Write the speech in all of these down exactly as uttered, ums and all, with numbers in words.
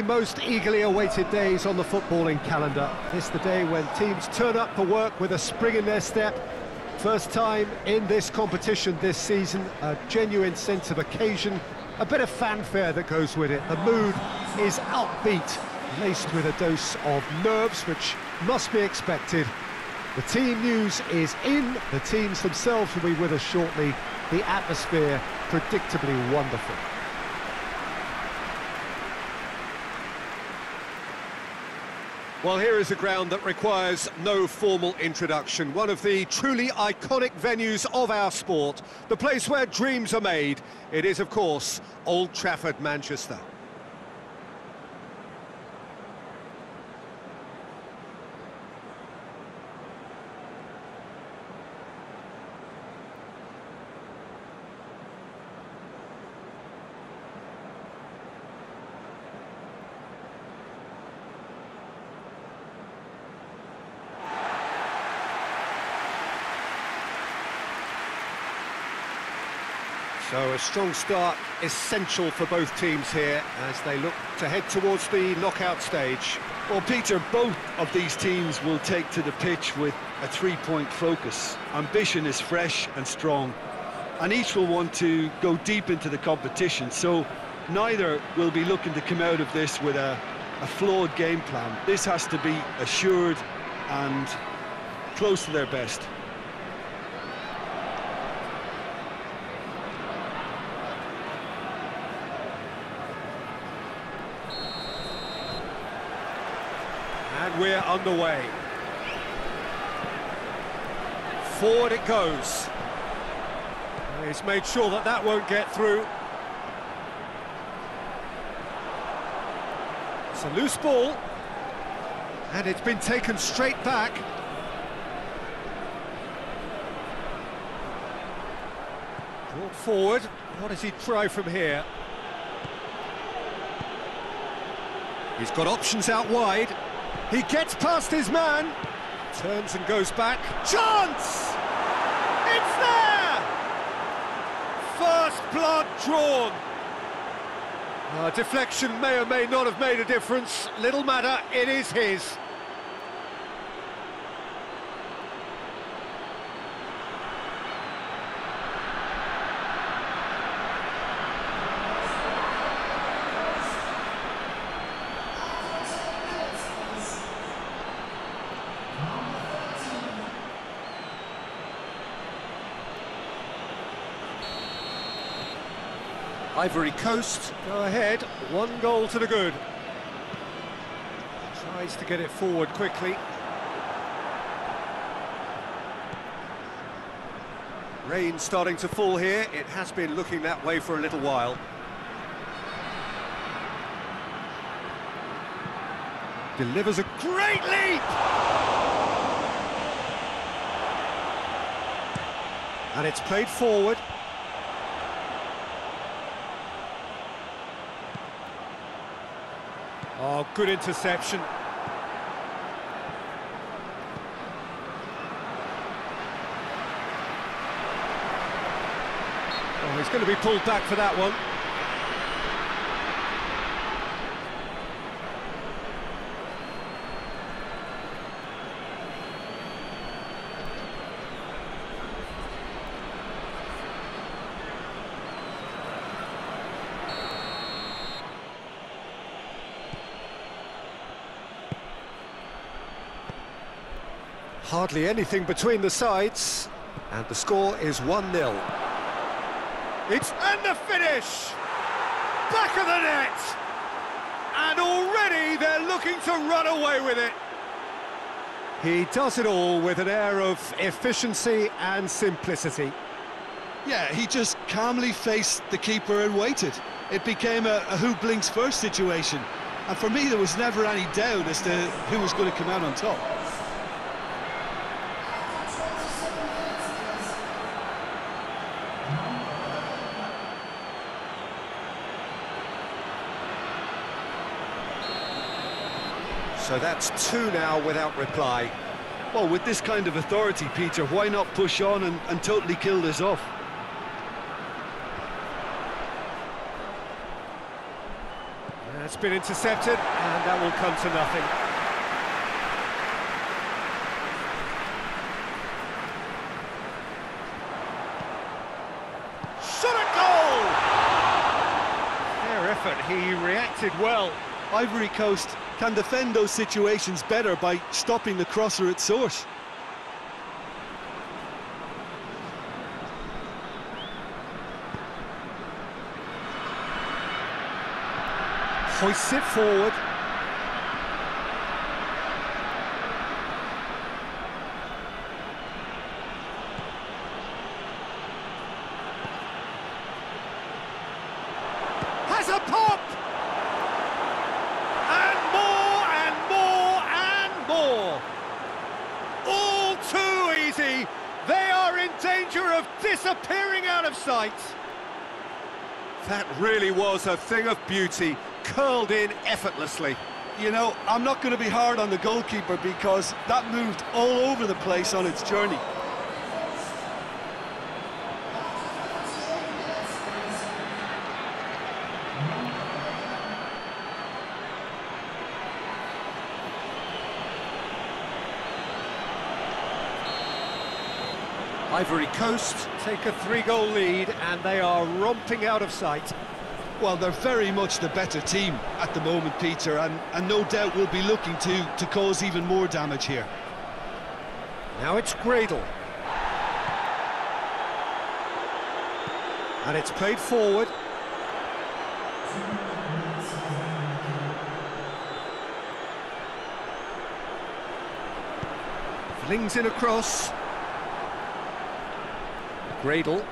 the most eagerly awaited days on the footballing calendar. It's the day when teams turn up for work with a spring in their step. First time in this competition this season, a genuine sense of occasion, a bit of fanfare that goes with it. The mood is upbeat, laced with a dose of nerves, which must be expected. The team news is in, the teams themselves will be with us shortly. The atmosphere, predictably wonderful. Well, here is a ground that requires no formal introduction, one of the truly iconic venues of our sport, the place where dreams are made. It is, of course, Old Trafford, Manchester. So a strong start, essential for both teams here as they look to head towards the knockout stage. Well, Peter, both of these teams will take to the pitch with a three-point focus. Ambition is fresh and strong, and each will want to go deep into the competition, so neither will be looking to come out of this with a, a flawed game plan. This has to be assured and close to their best. We're underway. Forward it goes. He's made sure that that won't get through. It's a loose ball, and it's been taken straight back. Brought forward. What does he try from here? He's got options out wide. He gets past his man, turns and goes back. Chance! It's there! First blood drawn. Uh, deflection may or may not have made a difference. Little matter, it is his. Ivory Coast go ahead, one goal to the good. Tries to get it forward quickly. Rain starting to fall here, it has been looking that way for a little while. Delivers a great leap! And it's played forward. Oh, good interception. Oh, he's going to be pulled back for that one. Hardly anything between the sides, and the score is one nil. It's and the finish! Back of the net! And already they're looking to run away with it. He does it all with an air of efficiency and simplicity. Yeah, he just calmly faced the keeper and waited. It became a, a who blinks first situation. And for me, there was never any doubt as to who was going to come out on top. So that's two now without reply. Well, with this kind of authority, Peter, why not push on and, and totally kill this off? That's been intercepted, and that will come to nothing. He reacted well. Ivory Coast can defend those situations better by stopping the crosser at source. Hoists it forward. Has a pop! And more, and more, and more! All too easy! They are in danger of disappearing out of sight! That really was a thing of beauty, curled in effortlessly. You know, I'm not going to be hard on the goalkeeper because that moved all over the place on its journey. Ivory Coast take a three-goal lead, and they are romping out of sight. Well, they're very much the better team at the moment, Peter, and, and no doubt will be looking to, to cause even more damage here. Now it's Gradle. And it's played forward. Flings in across. Gradle.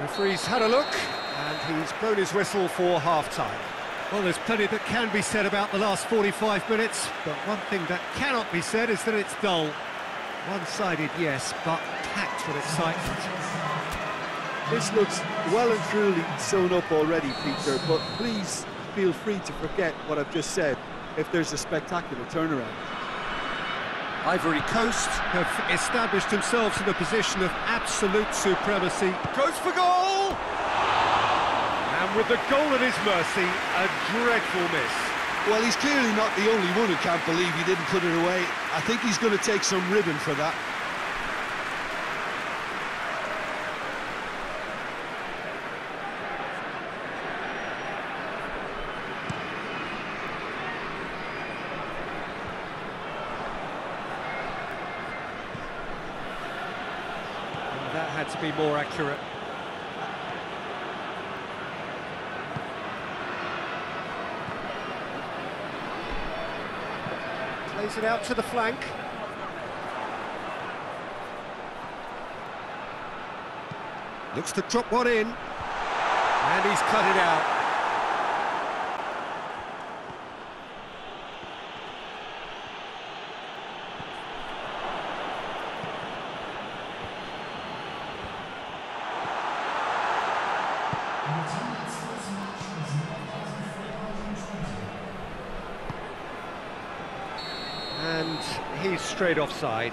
Referee's had a look, and he's blown his whistle for half-time. Well, there's plenty that can be said about the last forty-five minutes, but one thing that cannot be said is that it's dull. One-sided, yes, but packed with excitement. This looks well and truly sewn up already, Peter, but please feel free to forget what I've just said if there's a spectacular turnaround. Ivory Coast have established themselves in a position of absolute supremacy. Goes for goal! And with the goal at his mercy, a dreadful miss. Well, he's clearly not the only one who can't believe he didn't put it away. I think he's going to take some ribbon for that. That had to be more accurate. Plays it out to the flank. Looks to drop one in. And he's cut it out. And he's straight offside.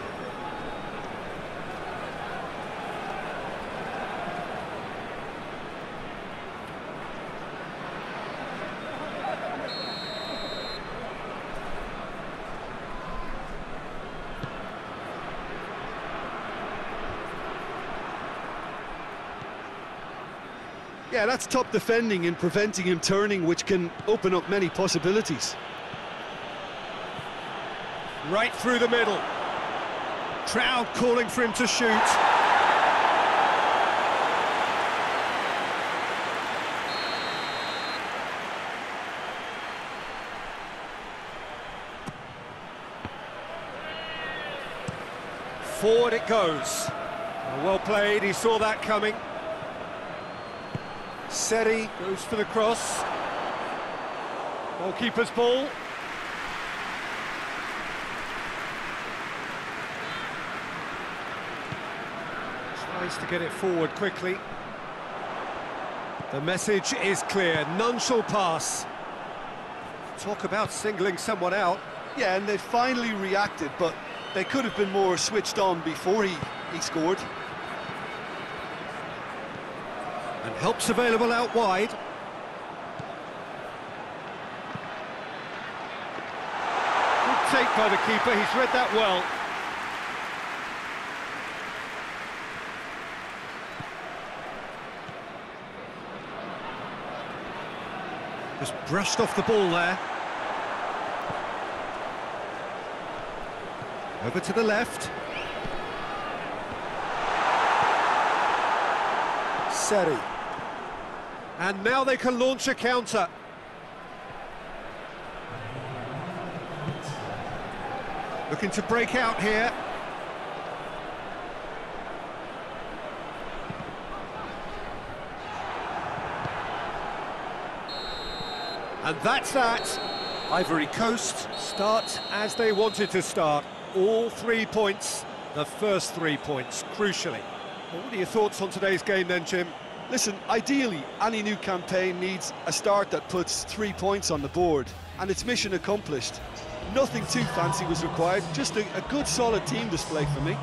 Yeah, that's top defending and preventing him turning, which can open up many possibilities. Right through the middle. Crowd calling for him to shoot. Forward it goes. Well played, he saw that coming. Seri goes for the cross. Goalkeeper's ball. Tries to get it forward quickly. The message is clear, none shall pass. Talk about singling someone out. Yeah, and they finally reacted, but they could have been more switched on before he, he scored. And help's available out wide. mistake by the keeper, he's read that well. Just brushed off the ball there. Over to the left. Seri. And now they can launch a counter. Looking to break out here. And that's that. Ivory Coast start as they wanted to start. All three points, the first three points, crucially. Well, what are your thoughts on today's game then, Jim? Listen, ideally, any new campaign needs a start that puts three points on the board, and it's mission accomplished. Nothing too fancy was required, just a, a good solid team display for me.